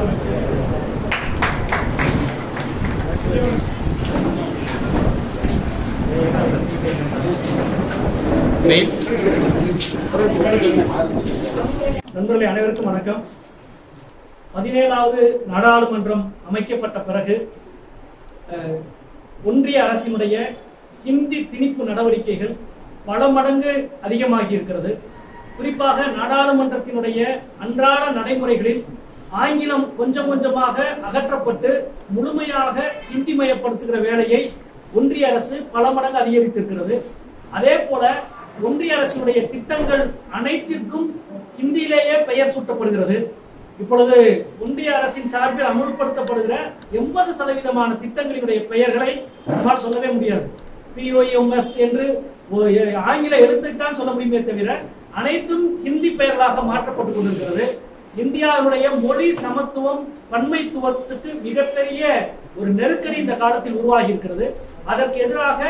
நண்பர்களே அனைவருக்கும் வணக்கம். 17வது நாடாளுமன்றம் அமைக்கப்பட்ட பிறகு ஒன்றிய அரசினுடைய ஹிந்தி திணிப்பு நடவடிக்கைகள் பல மடங்கு அதிகமாகி இருக்கிறது. குறிப்பாக நாடாளுமன்றத்தினுடைய அன்றாட நடைமுறைகளில் ஆங்கிலம் கொஞ்சம் கொஞ்சமாக அகற்றப்பட்டு முழுமையாக ஹிந்தி மயப்படுத்துகிற வேலையை ஒன்றிய அரசு பல மடங்கு அதிகரித்திருக்கிறது. அதே போல ஒன்றிய அரசினுடைய திட்டங்கள் அனைத்திற்கும் ஹிந்தியிலேயே பெயர் சூட்டப்படுகிறது. இப்பொழுது ஒன்றிய அரசின் சார்பில் அமுல்படுத்தப்படுகிற 80% திட்டங்களினுடைய பெயர்களை நம்மால் சொல்லவே முடியாது. POMS என்று ஆங்கில எழுத்துத்தான் சொல்ல முடியுமே தவிர அனைத்தும் ஹிந்தி பெயர்களாக மாற்றப்பட்டுக் கொண்டிருக்கிறது. இந்தியாவுடைய மொழி சமத்துவம் பன்மைத்துவத்துக்கு மிகப்பெரிய ஒரு நெருக்கடி இந்த காலத்தில் உருவாகி இருக்கிறது. அதற்கு எதிராக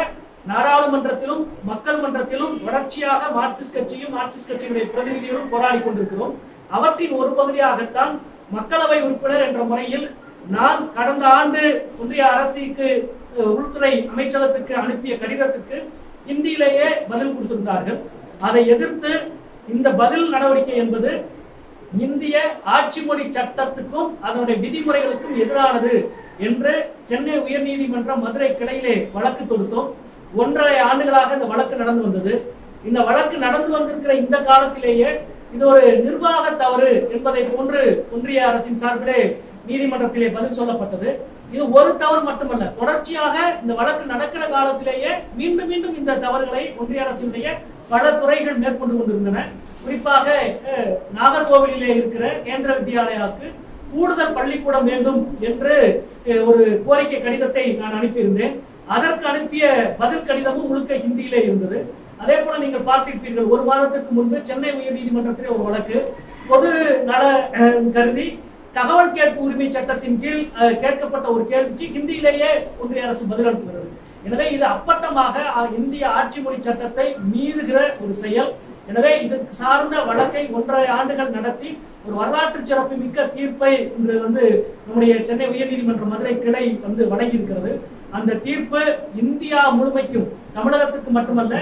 நாடாளுமன்றத்திலும் மக்கள் மன்றத்திலும் தொடர்ச்சியாக மார்க்சிஸ்ட் கட்சியும் மார்க்சிஸ்ட் கட்சியினுடைய பிரதிநிதிகளும் போராடி கொண்டிருக்கிறோம். அவற்றின் ஒரு பகுதியாகத்தான் மக்களவை உறுப்பினர் என்ற முறையில் நான் கடந்த ஆண்டு ஒன்றிய அரசுக்கு உள்துறை அமைச்சகத்துக்கு அனுப்பிய கடிதத்துக்கு ஹிந்தியிலேயே பதில் கொடுத்திருந்தார்கள். அதை எதிர்த்து இந்த பதில் நடவடிக்கை என்பது இந்திய ஆட்சி மொழி சட்டத்துக்கும் அதனுடைய விதிமுறைகளுக்கும் எதிரானது என்று சென்னை உயர்நீதிமன்ற மதுரை கிளையிலே வழக்கு தொடுத்தோம். 1.5 ஆண்டுகளாக இந்த வழக்கு நடந்து வந்தது. இந்த வழக்கு நடந்து வந்திருக்கிற இந்த காலத்திலேயே இது ஒரு நிர்வாக தவறு என்பதை போன்று ஒன்றிய அரசின் சார்பிலே நீதிமன்றத்திலே பதில் சொல்லப்பட்டது. இது ஒரு தவறு மட்டுமல்ல, தொடர்ச்சியாக இந்த வழக்கு நடக்கிற காலத்திலேயே மீண்டும் மீண்டும் இந்த தவறுகளை ஒன்றிய அரசினுடைய பல துறைகள் மேற்கொண்டு கொண்டிருந்தன. குறிப்பாக நாகர்கோவிலிலே இருக்கிற கேந்திர வித்யாலயாவுக்கு கூடுதல் பள்ளிக்கூடம் வேண்டும் என்று ஒரு கோரிக்கை கடிதத்தை நான் அனுப்பியிருந்தேன். அதற்கு அனுப்பிய பதில் கடிதமும் முழுக்க ஹிந்தியிலே இருந்தது. அதே போல நீங்கள் பார்த்திருப்பீர்கள், ஒரு மாதத்திற்கு முன்பு சென்னை உயர் நீதிமன்றத்திலே ஒரு வழக்கு பொது நல கருதி தகவல் கேட்பு உரிமை சட்டத்தின் கீழ் கேட்கப்பட்ட ஒரு கேள்விக்கு ஹிந்தியிலேயே ஒன்றிய அரசு பதில் அளிக்கிறது. எனவே இது அப்பட்டமாக இந்திய ஆட்சி மொழி சட்டத்தை மீறுகிற ஒரு செயல். எனவே இதற்கு சார்ந்த வழக்கை 1.5 ஆண்டுகள் நடத்தி ஒரு வரலாற்று சிறப்பு மிக்க தீர்ப்பை இன்று வந்து நம்முடைய சென்னை உயர்நீதிமன்ற மதுரை கிளை வந்து வழங்கியிருக்கிறது. அந்த தீர்ப்பு இந்தியா முழுமைக்கும், தமிழகத்துக்கு மட்டுமல்ல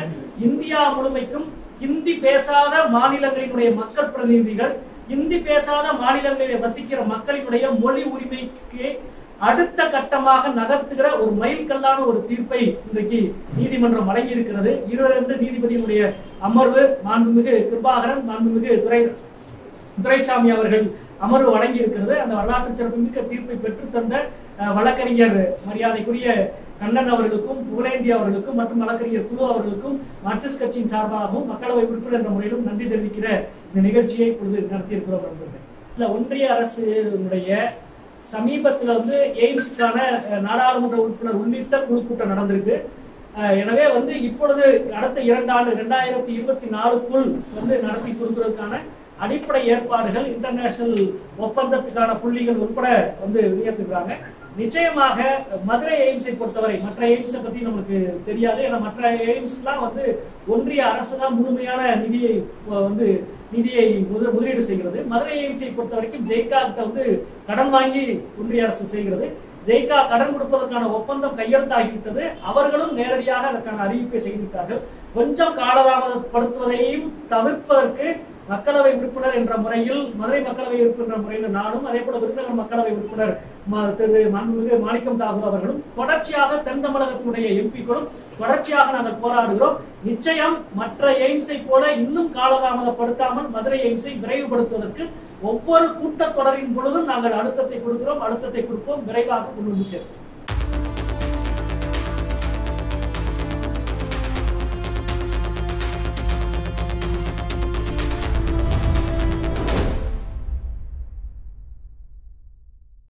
இந்தியா முழுமைக்கும் ஹிந்தி பேசாத மாநிலங்களினுடைய மக்கள் பிரதிநிதிகள், ஹிந்தி பேசாத மாநிலங்களில் வசிக்கிற மக்களினுடைய மொழி உரிமைக்கு அடுத்த கட்டமாக நகர்த்துகிற ஒரு மைல் கல்லான ஒரு தீர்ப்பை இன்றைக்கு நீதிமன்றம் வழங்கி இருக்கிறது. 22 நீதிபதியினுடைய அமர்வு மாண்புமிகு கிருபாகரன் மாண்புமிகு துரைசாமி அவர்கள் அமர்வு வழங்கி இருக்கிறது. அந்த வரலாற்று சிறப்பு மிக்க தீர்ப்பை பெற்றுத்தந்த வழக்கறிஞர் மரியாதைக்குரிய கண்ணன் அவர்களுக்கும் புகழேந்தி அவர்களுக்கும் மற்றும் வழக்கறிஞர் குழு அவர்களுக்கும் மார்க்சிஸ்ட் கட்சியின் சார்பாகவும் மக்களவை உறுப்பினர் என்ற முறையிலும் நன்றி தெரிவிக்கிற இந்த நிகழ்ச்சியை இப்பொழுது நடத்தியிருக்கிறோம் என்பது இல்லை. ஒன்றிய அரசுடைய சமீபத்தில் வந்து எய்ம்ஸுக்கான நாடாளுமன்ற உறுப்பினர் உள்ளிட்ட குழு கூட்டம் நடந்திருக்கு. எனவே வந்து இப்பொழுது அடுத்த 2 ஆண்டு 2024க்குள் வந்து நடத்தி கொடுப்பதற்கான அடிப்படை ஏற்பாடுகள் இன்டர்நேஷனல் ஒப்பந்தத்துக்கான புள்ளிகள் உட்பட வந்து உயர்த்துக்கிறாங்க. நிச்சயமாக மதுரை எய்ம்ஸை பொறுத்தவரை, மற்ற எய்ம்ஸை பற்றி நமக்கு தெரியாது. ஏன்னா மற்ற எய்ம்ஸ்லாம் வந்து ஒன்றிய அரசு தான் முழுமையான நிதியை முதலீடு செய்கிறது. மதுரை எய்ம்ஸை பொறுத்த வரைக்கும் ஜெய்கா கிட்ட வந்து கடன் வாங்கி ஒன்றிய அரசு செய்கிறது. ஜெய்கா கடன் கொடுப்பதற்கான ஒப்பந்தம் கையெழுத்தாகிவிட்டது. அவர்களும் நேரடியாக அதற்கான அறிவிப்பை செய்துவிட்டார்கள். கொஞ்சம் காலதாமதப்படுத்துவதையும் தவிர்ப்பதற்கு மக்களவை உறுப்பினர் என்ற முறையில் மதுரை மக்களவை உறுப்பினர் முறையில் நானும், அதே போல விருதுநகர் மக்களவை உறுப்பினர் திரு மாண்புமிகு மாணிக்கம் தாகூர் அவர்களும், தொடர்ச்சியாக தென் தமிழகத்தினுடைய எம்பிக்களும் தொடர்ச்சியாக நாங்கள் போராடுகிறோம். நிச்சயம் மற்ற எய்ம்ஸை போல இன்னும் காலதாமதப்படுத்தாமல் மதுரை எய்ம்ஸை விரைவுபடுத்துவதற்கு ஒவ்வொரு கூட்டத்தொடரின் பொழுதும் நாங்கள் அழுத்தத்தை கொடுக்கிறோம், விரைவாக கொண்டு வந்து சேர்க்கிறோம்.